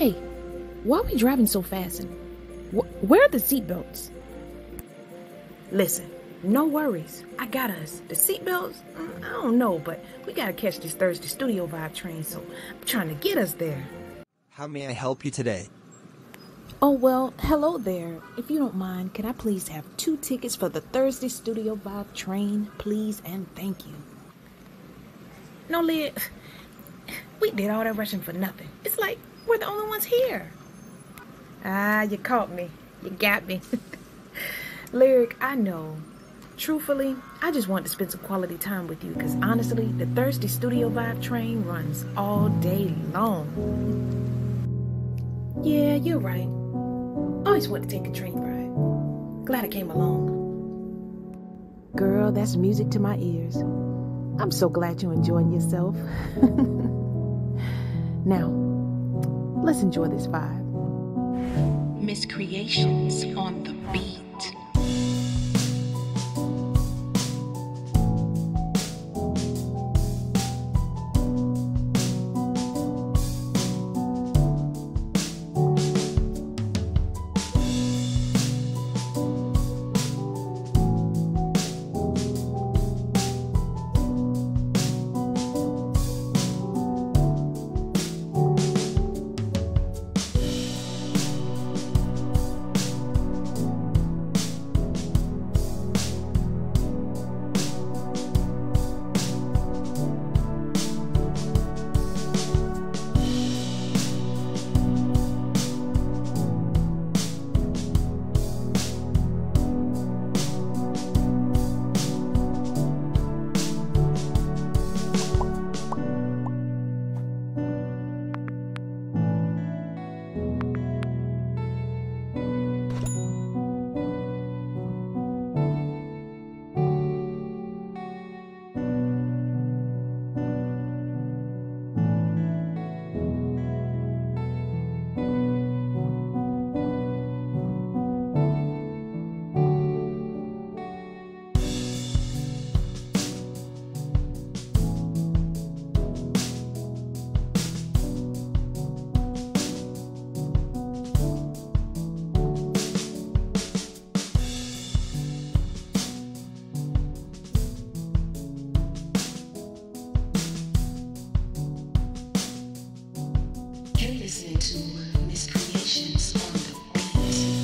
Hey, why are we driving so fast? And where are the seatbelts? Listen, no worries. I got us. The seatbelts? I don't know, but we gotta catch this Thursday Studio Vibe train, so I'm trying to get us there. How may I help you today? Oh, well, hello there. If you don't mind, can I please have 2 tickets for the Thursday Studio Vibe train, please and thank you? No, Lid, we did all that rushing for nothing. It's like we're the only ones here. Ah, you caught me. You got me. Lyric, I know. Truthfully, I just wanted to spend some quality time with you because honestly, the Thursday Studio Vibe train runs all day long. Yeah, you're right. Always wanted to take a train ride. Glad I came along. Girl, that's music to my ears. I'm so glad you're enjoying yourself. Now, let's enjoy this vibe. Mis Creations on the beat. Listen to Mis Creations on the beat.